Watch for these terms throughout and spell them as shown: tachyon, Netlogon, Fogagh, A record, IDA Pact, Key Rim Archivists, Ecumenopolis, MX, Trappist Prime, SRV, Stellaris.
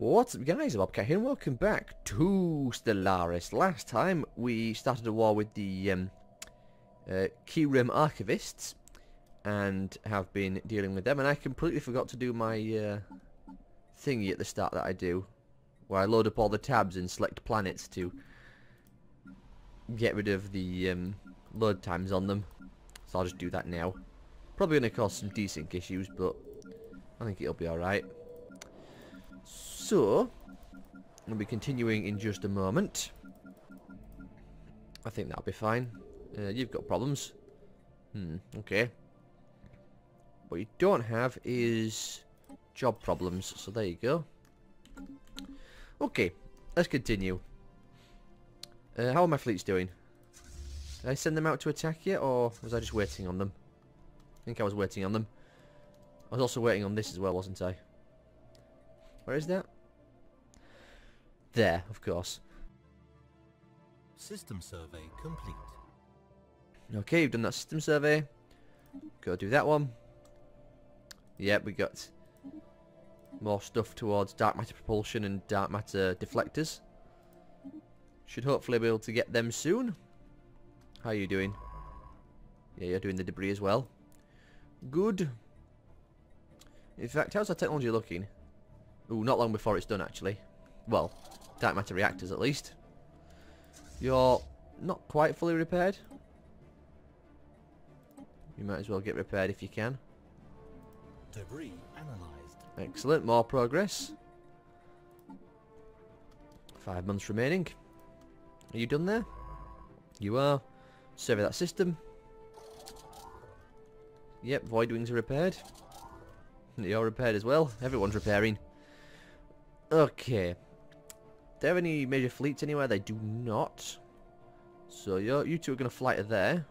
What's up guys, Bobcat here and welcome back to Stellaris. Last time we started a war with the Key Rim Archivists and have been dealing with them, and I completely forgot to do my thingy at the start that I do, where I load up all the tabs and select planets to get rid of the load times on them. So I'll just do that now. Probably going to cause some desync issues, but I think it'll be alright. So, we'll be continuing in just a moment. I think that'll be fine. You've got problems. Okay. What you don't have is job problems, so there you go. Okay, let's continue. How are my fleets doing? Did I send them out to attack yet, or was I just waiting on them? I think I was waiting on them. I was also waiting on this as well, wasn't I? Where is that? There, of course. System survey complete. Okay, you've done that system survey. Go do that one. Yep, we got more stuff towards dark matter propulsion and dark matter deflectors. Should hopefully be able to get them soon. How are you doing? Yeah, you're doing the debris as well. Good. In fact, how's our technology looking? Ooh, not long before it's done, actually. Well, dark matter reactors, at least. You're not quite fully repaired. You might as well get repaired if you can. Debris analyzed. Excellent, more progress. 5 months remaining. Are you done there? You are. Survey that system. Yep, void wings are repaired. You're repaired as well. Everyone's repairing. Okay. Do they have any major fleets anywhere? They do not. So you two are going to fly to there.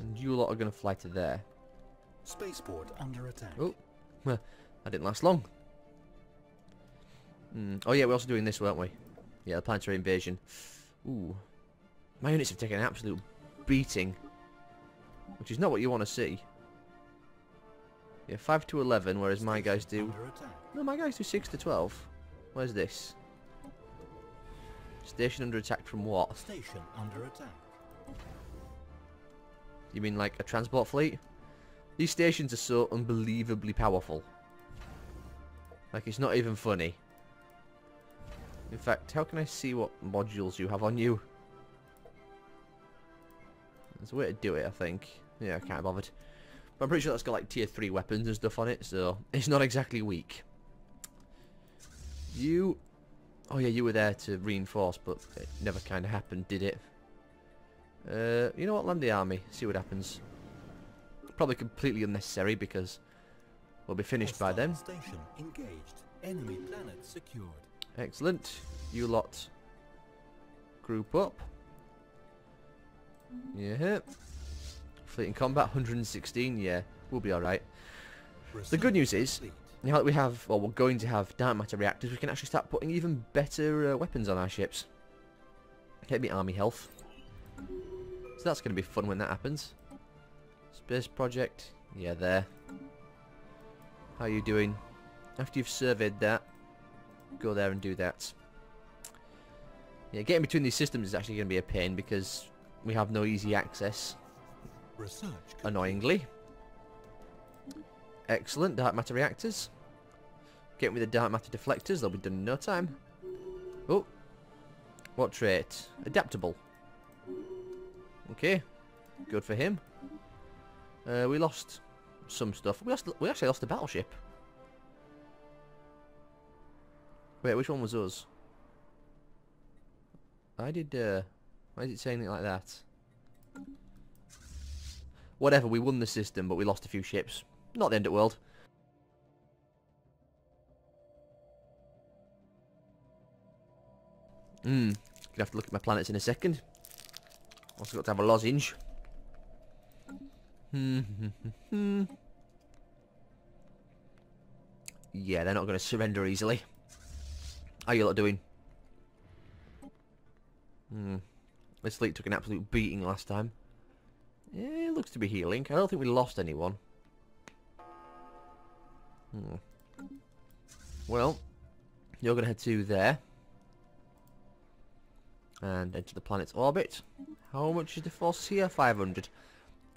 And you lot are going to fly to there. Spaceport under attack. Oh, well, that didn't last long. Oh yeah, we're also doing this, weren't we? Yeah, the planetary invasion. Ooh. My units have taken an absolute beating. Which is not what you want to see. Yeah, 5 to 11, whereas my guys do... No, my guys do 6 to 12. Where's this? Station under attack from what? Station under attack. You mean like a transport fleet? These stations are so unbelievably powerful. Like, it's not even funny. In fact, how can I see what modules you have on you? There's a way to do it, I think. Yeah, I can't be bothered. I'm pretty sure that's got like tier 3 weapons and stuff on it, so it's not exactly weak. You... Oh yeah, you were there to reinforce, but it never kind of happened, did it? You know what, land the army, see what happens. Probably completely unnecessary because we'll be finished by then. Station engaged. Enemy planet secured. Excellent. You lot group up. Yeah. Fleet in combat, 116, yeah, we'll be alright. The good news is, now that we have, well, we're going to have dark matter reactors, we can actually start putting even better weapons on our ships. Get me army health. So that's going to be fun when that happens. Space project, yeah, there. How are you doing? After you've surveyed that, go there and do that. Yeah, getting between these systems is actually going to be a pain because we have no easy access. Annoyingly. Excellent, dark matter reactors. Get with the dark matter deflectors, they'll be done in no time. Oh, what trait? Adaptable. Okay, good for him. We lost some stuff. We actually lost a battleship. Wait, which one was us? Why is it saying it like that? Whatever, we won the system, but we lost a few ships. Not the end of the world. Gonna have to look at my planets in a second. Also got to have a lozenge. Yeah, they're not gonna surrender easily. How you lot doing? This fleet took an absolute beating last time. Yeah, it looks to be healing. I don't think we lost anyone. Well, You're going to head to there. And enter the planet's orbit. How much is the force here? 500.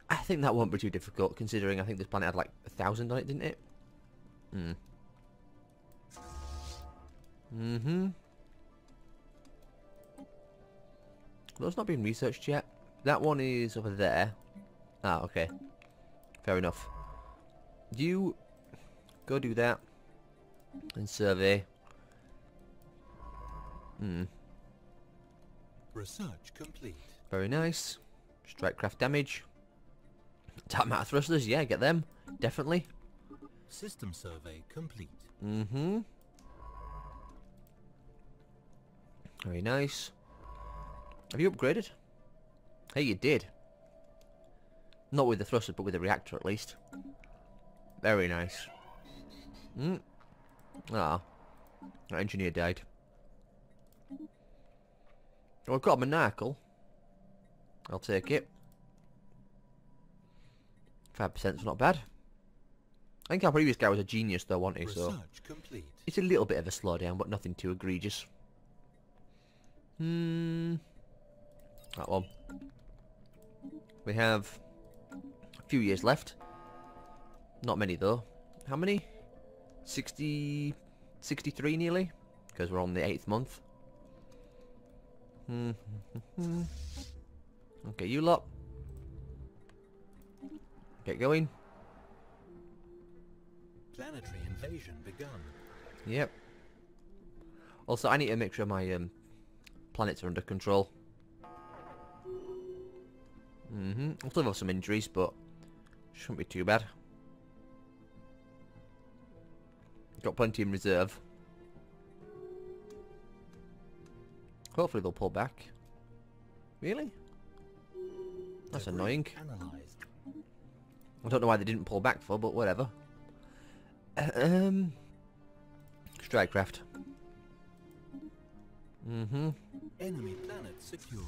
I think that won't be too difficult, considering I think this planet had like 1,000 on it, didn't it? Hmm. Mm-hmm. Those not been researched yet. That one is over there. Ah, okay. Fair enough. You go do that and survey. Hmm. Research complete. Very nice. Strike craft damage. Tap matter thrusters. Yeah, get them. Definitely. System survey complete. Mm-hmm. Very nice. Have you upgraded? Hey, you did. Not with the thruster, but with the reactor at least. Very nice. Mm. Ah. That engineer died. Oh, I've got a monocle. I'll take it. 5%'s not bad. I think our previous guy was a genius though, wasn't he? So it's a little bit of a slowdown, but nothing too egregious. Hmm. That one. We have a few years left. Not many though. How many? 60... 63 nearly? Because we're on the 8th month. Hmm. Okay, you lot. Get going. Planetary invasion begun. Yep. Also, I need to make sure my planets are under control. Mm-hmm. I'll still have some injuries, but shouldn't be too bad. Got plenty in reserve. Hopefully they'll pull back. Really? That's annoying. I don't know why they didn't pull back for, but whatever. Strike craft. Mm-hmm. Enemy planet secured.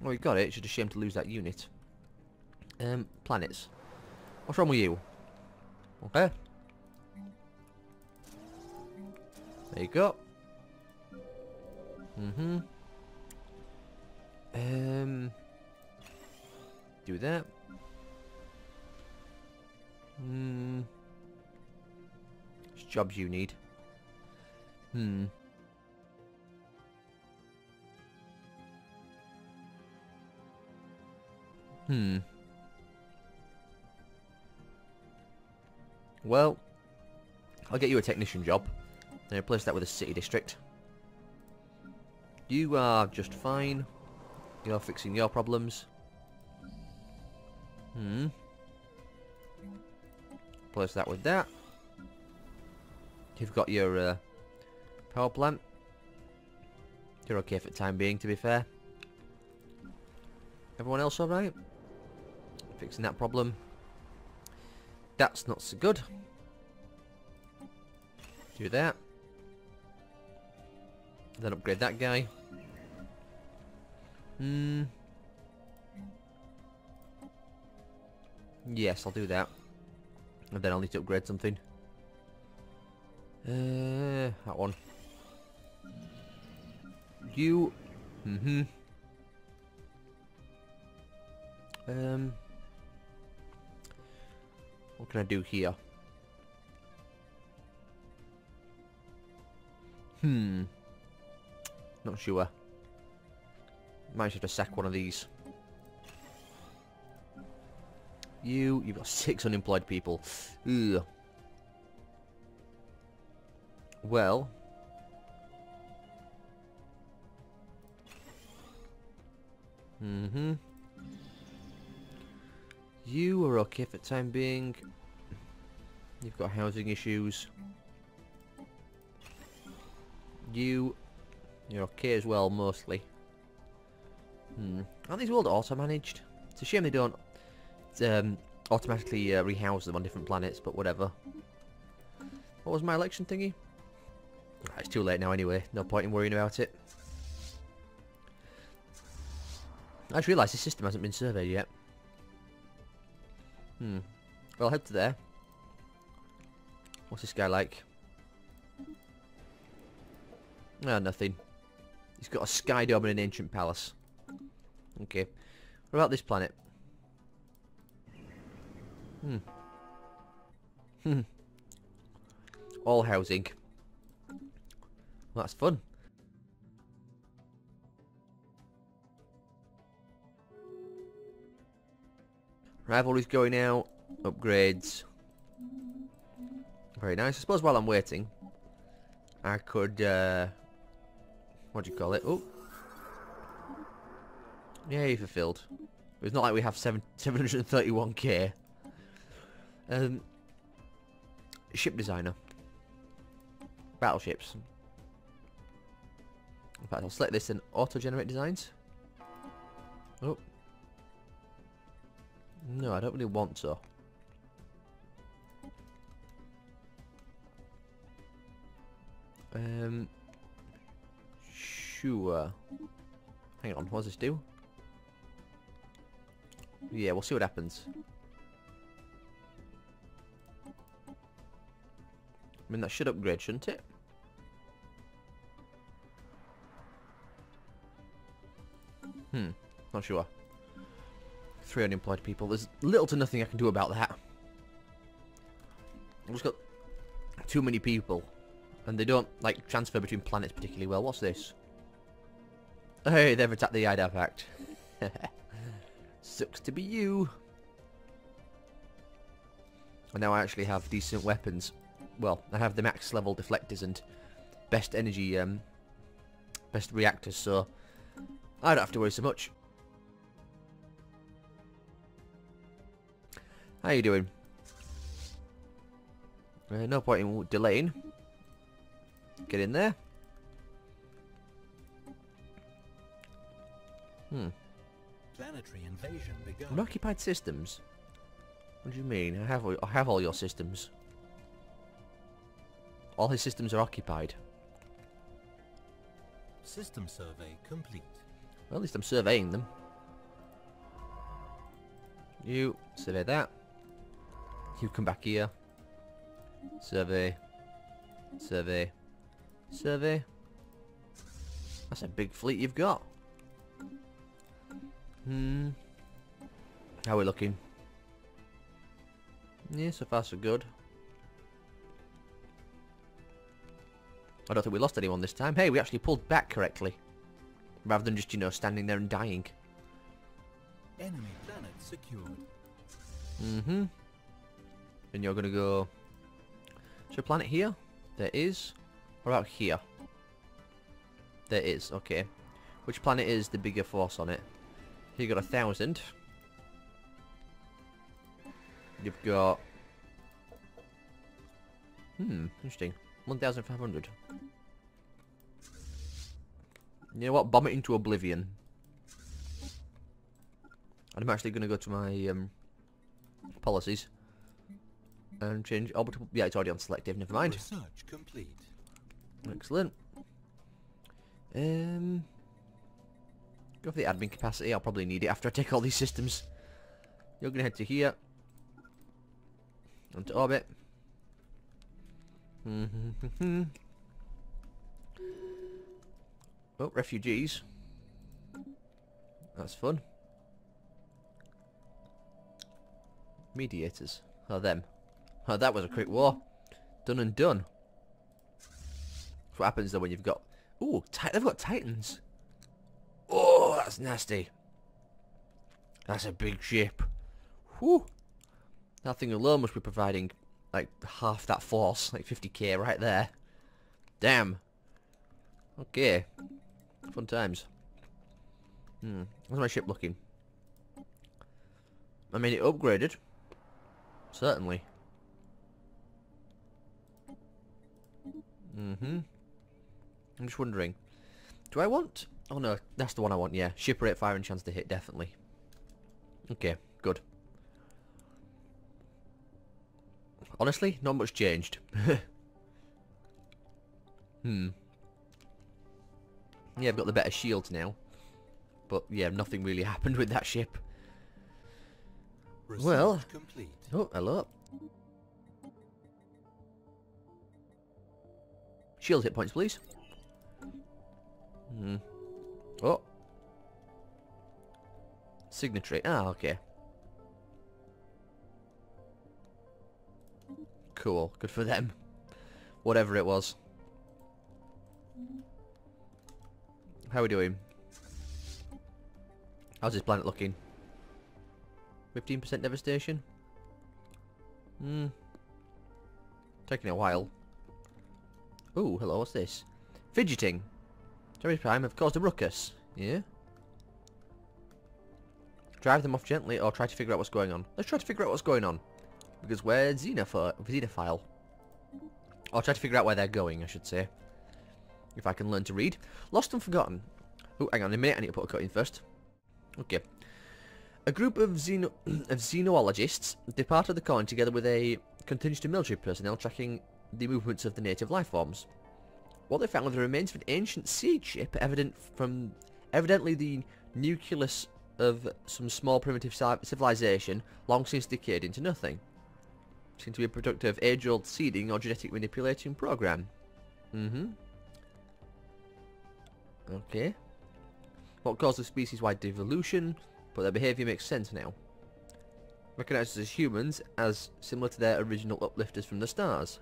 Well, we got it. It's just a shame to lose that unit. Planets. What's wrong with you? Okay. There you go. Mm-hmm. Do that. Hmm. It's jobs you need. Hmm. Hmm. Well, I'll get you a technician job and replace that with a city district. You are just fine. You're fixing your problems. Hmm. Replace that with that. You've got your power plant. You're okay for the time being, to be fair. Everyone else alright? Fixing that problem. That's not so good. Do that. Then upgrade that guy. Hmm. Yes, I'll do that. And then I'll need to upgrade something. That one. You. Mm-hmm. What can I do here? Hmm. Not sure. Might just have to sack one of these. You've got 6 unemployed people. Ugh. Well. Mm-hmm. You are okay for the time being. You've got housing issues. You're okay as well, mostly. Hmm. Aren't these world auto-managed? It's a shame they don't automatically rehouse them on different planets, but whatever. What was my election thingy? It's too late now anyway. No point in worrying about it. I just realised this system hasn't been surveyed yet. Hmm. Well, I'll head to there. What's this guy like? Ah, nothing. He's got a sky dome and an ancient palace. Okay. What about this planet? All housing. Well, that's fun. Rivalry's going out. Upgrades. Very nice. I suppose while I'm waiting, I could, what do you call it? Oh. Yay, fulfilled. It's not like we have 731k. Ship designer. Battleships. In fact, I'll select this and auto-generate designs. Oh. No, I don't really want to. Sure. Hang on, what does this do? Yeah, we'll see what happens. I mean, that should upgrade, shouldn't it? Not sure. 3 unemployed people. There's little to nothing I can do about that. I've just got too many people. And they don't, like, transfer between planets particularly well. What's this? Hey, they've attacked the IDA Pact. Sucks to be you. And now I actually have decent weapons. Well, I have the max level deflectors and best energy, best reactors, so I don't have to worry so much. How you doing? No point in delaying. Get in there. Planetary invasion begun. Unoccupied systems. What do you mean? I have all your systems. All his systems are occupied. System survey complete. Well, at least I'm surveying them. You survey that. You come back here. Survey. Survey. Survey. That's a big fleet you've got. How are we looking? Yeah, so far so good. I don't think we lost anyone this time. Hey, we actually pulled back correctly. Rather than just, you know, standing there and dying. Enemy planet secured. And you're gonna go... Is there a planet here? There is. Or out here? There is, okay. Which planet is the bigger force on it? You got 1,000. You've got... interesting. 1,500. You know what? Bomb it into oblivion. And I'm actually going to go to my policies and change orbital. Yeah, it's already on selective. Never mind. Research complete. Excellent. Go for the admin capacity. I'll probably need it after I take all these systems. You're going to head to here. Onto orbit. Oh, refugees. That's fun. Mediators. Oh, them. Oh, that was a quick war. Done and done. That's what happens though when you've got... Ooh, they've got Titans. Oh, that's nasty. That's a big ship. Whew. That thing alone must be providing... like half that force, like 50k right there. Damn. Okay. Fun times. How's my ship looking? I mean, it upgraded. Certainly. I'm just wondering. Do I want... Oh no, that's the one I want, yeah. Ship rate, firing chance to hit, definitely. Okay, good. Honestly, not much changed. Yeah, I've got the better shields now. But yeah, nothing really happened with that ship. Research well, complete. Oh, hello. Shield hit points, please. Oh. Signatory. Ah, okay. Cool. Good for them. Whatever it was. How are we doing? How's this planet looking? 15% devastation? Taking a while. Ooh, hello, what's this? Fidgeting. Trappist Prime have caused a ruckus. Yeah? Drive them off gently or try to figure out what's going on. Let's try to figure out what's going on. Because we're xenophile. Or try to figure out where they're going, I should say. If I can learn to read. Lost and forgotten. Oh, hang on a minute, I need to put a cut in first. Okay. A group of xenoologists departed the colony together with a contingent of military personnel tracking the movements of the native life forms. What they found were the remains of an ancient seed ship, evidently the nucleus of some small primitive civilization, long since decayed into nothing. Seemed to be a product of age-old seeding or genetic manipulation program. Okay. What caused the species-wide devolution? But their behaviour makes sense now. Recognised as humans, as similar to their original uplifters from the stars.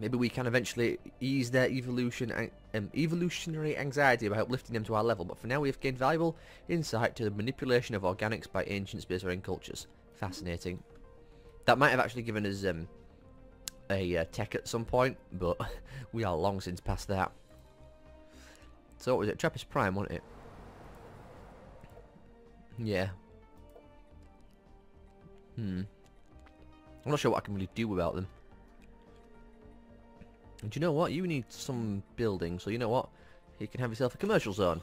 Maybe we can eventually ease their evolutionary anxiety by uplifting them to our level, but for now we have gained valuable insight to the manipulation of organics by ancient space-faring cultures. Fascinating. That might have actually given us a tech at some point, but we are long since past that. So what was it? Trappist Prime, wasn't it? Yeah. I'm not sure what I can really do about them. And you know what? You need some building, so you know what? You can have yourself a commercial zone.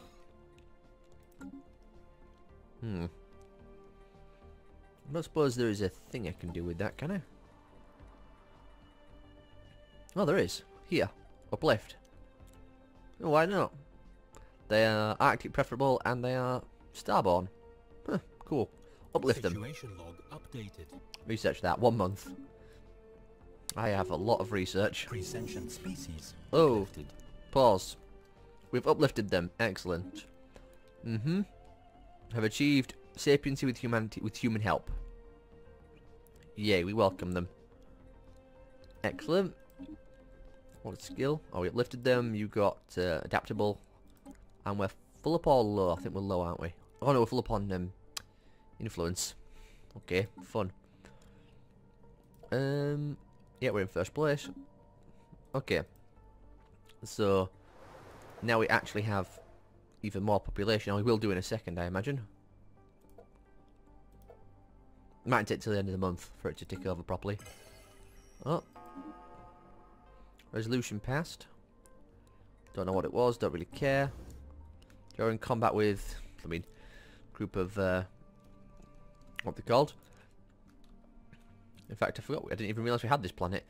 I don't suppose there is a thing I can do with that, can I? Oh, there is. Here. Uplift. Oh, why not? They are Arctic preferable and they are starborn. Huh, cool. Uplift them. Log updated. Research that. 1 month. I have a lot of research. Presentient species. Oh. Uplifted. Pause. We've uplifted them. Excellent. Have achieved sapiency with humanity with human help. Yay, we welcome them. Excellent. What a skill. Oh, we uplifted them. You got adaptable. And we're full up or low? I think we're low, aren't we? Oh no, we're full upon influence. Okay, fun. Yeah, we're in first place. Okay. So now we actually have even more population. We will do in a second, I imagine. Might take till the end of the month for it to tick over properly. Oh. Resolution passed. Don't know what it was, don't really care. You're in combat with, group of, what they're called. In fact, I forgot, I didn't even realise we had this planet.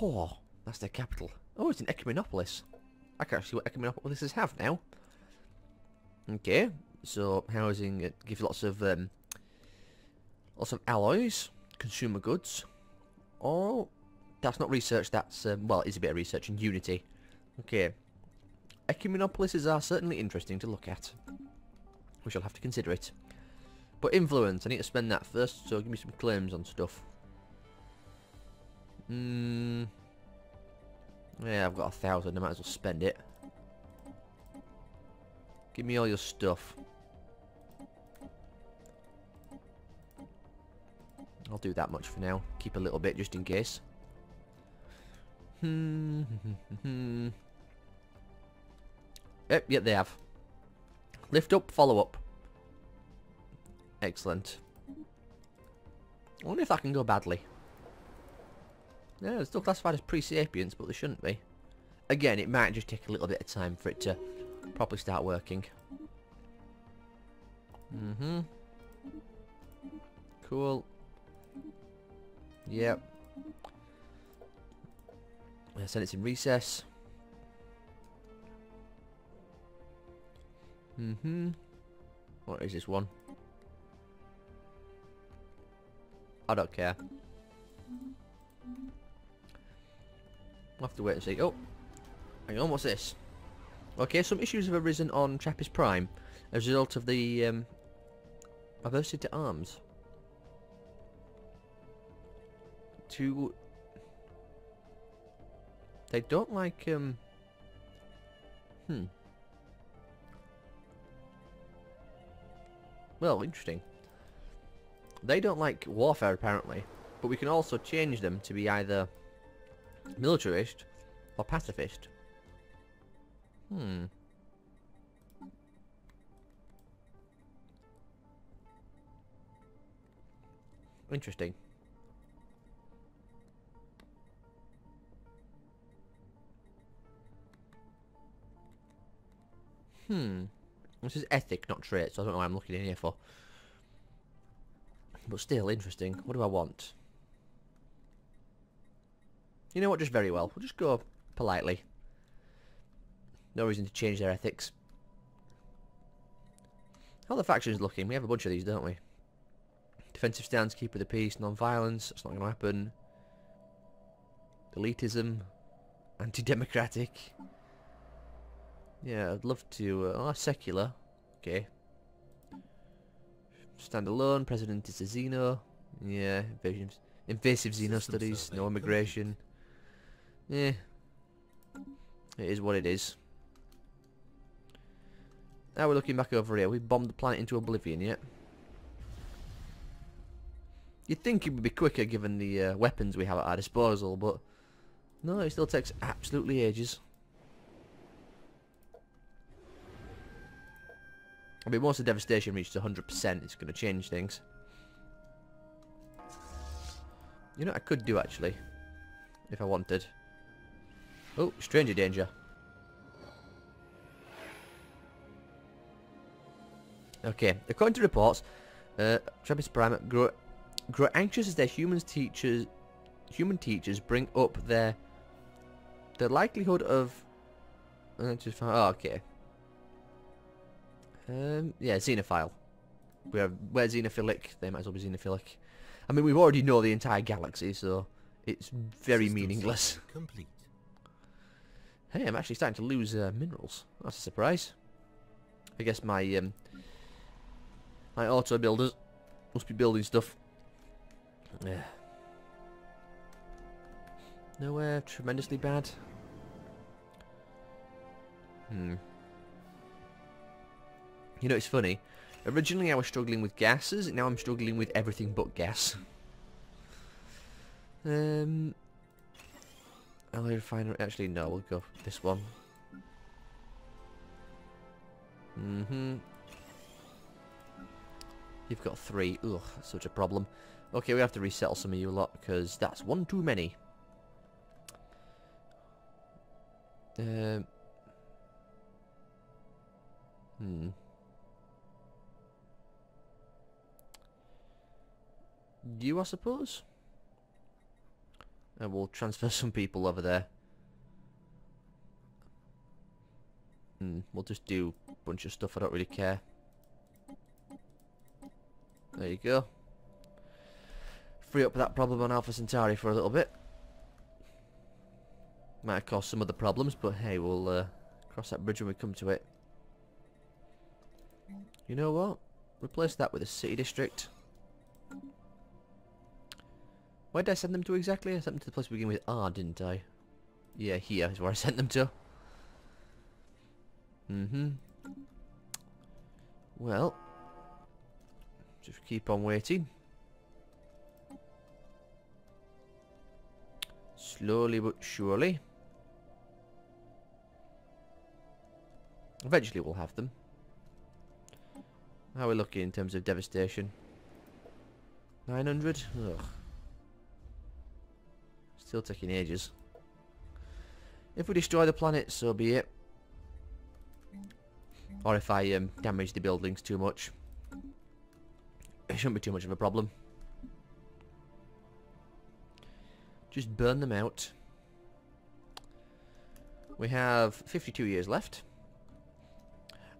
Oh, that's their capital. Oh, it's an Ecumenopolis. I can't see what Ecumenopolises have now. Okay, so housing, it gives lots of alloys, consumer goods. Oh, that's not research, that's, well, it is a bit of research in Unity. Okay. Ecumenopolises are certainly interesting to look at. We shall have to consider it. But influence, I need to spend that first, so give me some claims on stuff. Yeah, I've got 1,000, I might as well spend it. Give me all your stuff. I'll do that much for now. Keep a little bit, just in case. Yep, they have. Lift up, follow up. Excellent. I wonder if that can go badly. Yeah, they're still classified as pre-sapients, but they shouldn't be. Again, it might just take a little bit of time for it to properly start working. Cool. Yep. Send it in recess. What is this one? I don't care. We'll have to wait and see. Oh, Hang on, what's this? Okay, some issues have arisen on Trappist Prime as a result of the aversity to arms. They don't like well, interesting. They don't like warfare apparently, but we can also change them to be either militarist or pacifist. Interesting. This is ethic, not traits, so I don't know what I'm looking in here for. But still, interesting. What do I want? You know what, just very well. We'll just go politely. No reason to change their ethics. How are the factions looking? We have a bunch of these, don't we? Defensive stance, keeper of the peace, non-violence. That's not going to happen. Elitism. Anti-democratic. Yeah, I'd love to... secular. Okay. Standalone. President is a Xeno. Yeah, invasive Xeno studies. No immigration. Yeah. It is what it is. Now we're looking back over here. We've bombed the planet into oblivion yet. You'd think it would be quicker given the weapons we have at our disposal, but... No, it still takes absolutely ages. I mean, once the devastation reaches 100%, it's going to change things. You know what I could do, actually, if I wanted. Oh, stranger danger. Okay, according to reports, Trappist Prime grow anxious as their human teachers bring up their likelihood of... Oh, okay. Yeah, xenophile. We're xenophilic. They might as well be xenophilic. I mean, we already know the entire galaxy, so it's very meaningless. Complete. Hey, I'm actually starting to lose minerals. That's a surprise. I guess my my auto builders must be building stuff. Yeah. Nowhere tremendously bad. You know, it's funny. Originally I was struggling with gases, and now I'm struggling with everything but gas. Alloy refinery... Actually, no, we'll go for this one. You've got 3. Ugh, that's such a problem. Okay, we have to resettle some of you lot, because that's one too many. You, I suppose? And we'll transfer some people over there. We'll just do a bunch of stuff, I don't really care. There you go. Free up that problem on Alpha Centauri for a little bit. Might have caused some other problems, but hey, we'll cross that bridge when we come to it. You know what? Replace that with a city district. Where did I send them to exactly? I sent them to the place we begin with R, didn't I? Yeah, here is where I sent them to. Well, just keep on waiting. Slowly but surely. Eventually we'll have them. How are we looking in terms of devastation? 900? Ugh. Still taking ages. If we destroy the planet, so be it. Or if I damage the buildings too much. It shouldn't be too much of a problem. Just burn them out. We have 52 years left.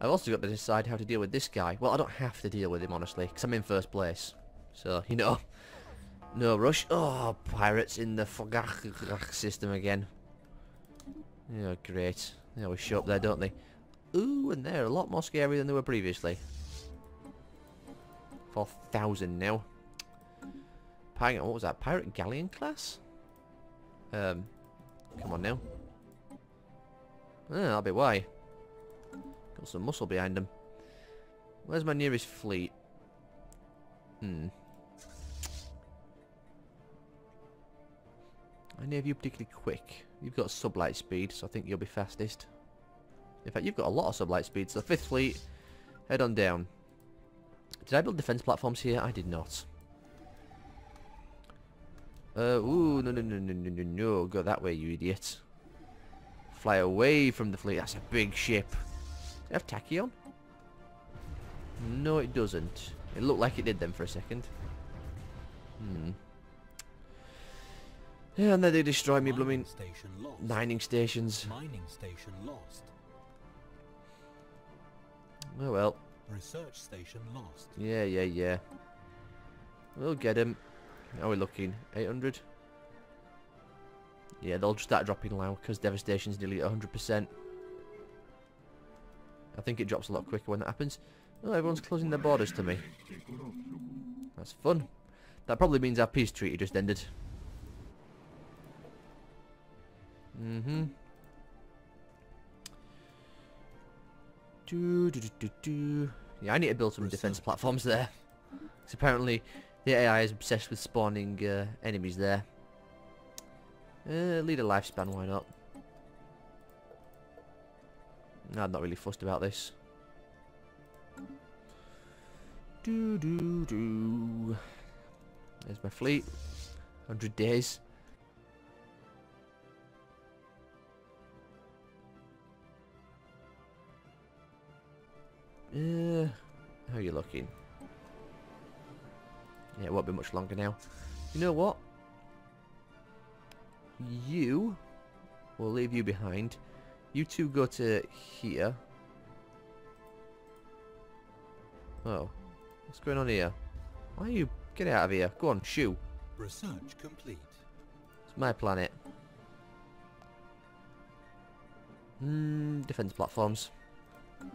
I've also got to decide how to deal with this guy. Well, I don't have to deal with him, honestly, because I'm in first place. So, you know... No rush. Oh, pirates in the Fogagh system again. Yeah, oh, great. They always show up there, don't they? Ooh, and they're a lot more scary than they were previously. 4,000 now. Pirate, what was that? Pirate Galleon class? Come on now. Yeah, that'll be why. Got some muscle behind them. Where's my nearest fleet? Any of you particularly quick? You've got sublight speed, so I think you'll be fastest. In fact, you've got a lot of sublight speed, so 5th fleet, head on down. Did I build defense platforms here? I did not. Ooh, no, go that way, you idiot. Fly away from the fleet, that's a big ship. Does it have tachyon? No, it doesn't. It looked like it did then for a second. Yeah, and then they destroy me, blooming mining stations. Mining station lost. Oh well. Research station lost. Yeah. We'll get him. How are we looking? 800? Yeah, they'll just start dropping now because devastation's nearly 100%. I think it drops a lot quicker when that happens. Oh, everyone's closing their borders to me. That's fun. That probably means our peace treaty just ended. Yeah, I need to build some defense platforms there. Because apparently the AI is obsessed with spawning enemies there. Lead a lifespan, why not? No, I'm not really fussed about this. There's my fleet. 100 days. How are you looking? Yeah, it won't be much longer now. You know what? You, we'll leave you behind. You two go to here. Oh, what's going on here? Why are you? Get out of here! Go on, shoo. Research complete. It's my planet. Defense platforms. I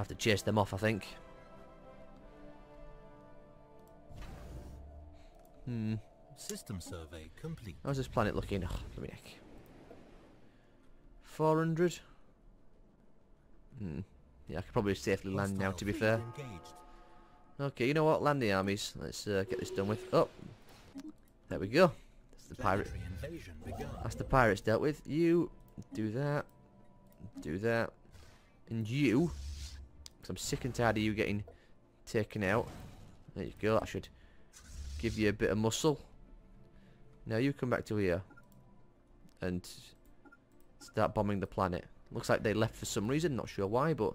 have to chase them off, I think. System survey complete. How's this planet looking? Oh, let me check. 400. Yeah, I could probably safely land now, to be fair. Engaged. Okay, you know what? Land the armies. Let's get this done with. Oh, there we go. That's the pirate. That's the pirates dealt with. You do that. Do that. And you. Because I'm sick and tired of you getting taken out. There you go. I should give you a bit of muscle. Now you come back to here and start bombing the planet. Looks like they left for some reason. Not sure why, but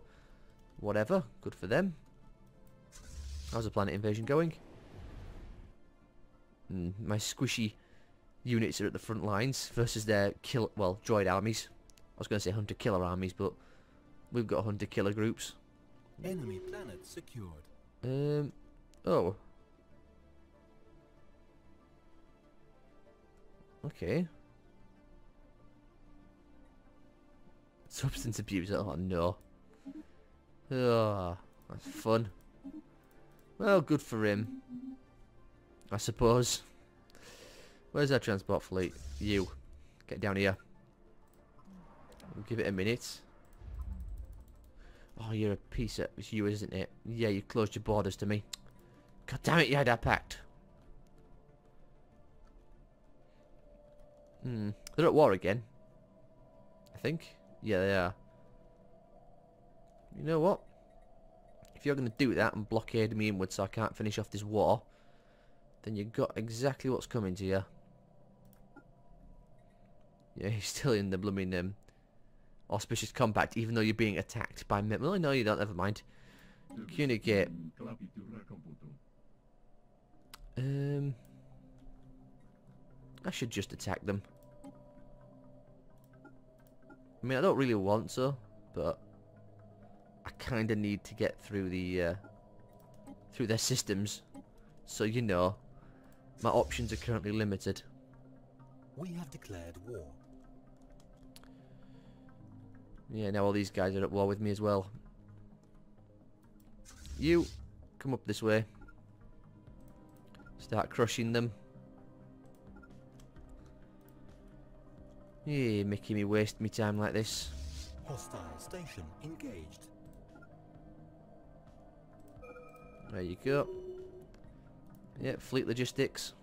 whatever. Good for them. How's the planet invasion going? My squishy units are at the front lines versus their droid armies. I was going to say hunter-killer armies, but we've got hunter-killer groups. Enemy planet secured. Oh. Okay. Substance abuse. Oh no. Oh, that's fun. Well, good for him, I suppose. Where's our transport fleet? You. Get down here. We'll give it a minute. Oh, you're a piece of... It's you, isn't it? Yeah, you closed your borders to me. God damn it, you had our pact. They're at war again. I think. Yeah, they are. You know what? If you're going to do that and blockade me inwards so I can't finish off this war, then you got exactly what's coming to you. Yeah, he's still in the blooming... auspicious compact, even though you're being attacked by... Well, no, you don't. Never mind. Communicate. I should just attack them. I mean, I don't really want to, but I kind of need to get through the through their systems. So you know, my options are currently limited. We have declared war. Yeah, now all these guys are at war with me as well. You, come up this way. Start crushing them. Yeah, making me waste my time like this. Hostile station engaged. There you go. Yeah, fleet logistics.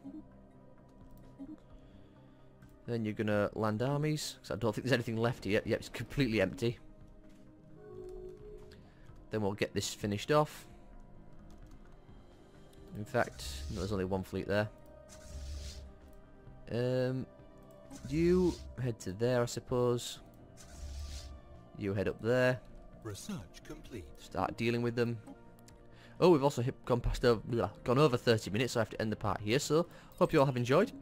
Then you're gonna land armies, because I don't think there's anything left here. Yep, it's completely empty. Then we'll get this finished off. In fact, no, there's only one fleet there. You head to there, I suppose. You head up there. Research complete. Start dealing with them. Oh, we've also gone over 30 minutes, so I have to end the part here. So, hope you all have enjoyed.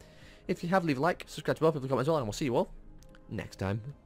If you have, leave a like, subscribe to more people, comment as well, and we'll see you all next time.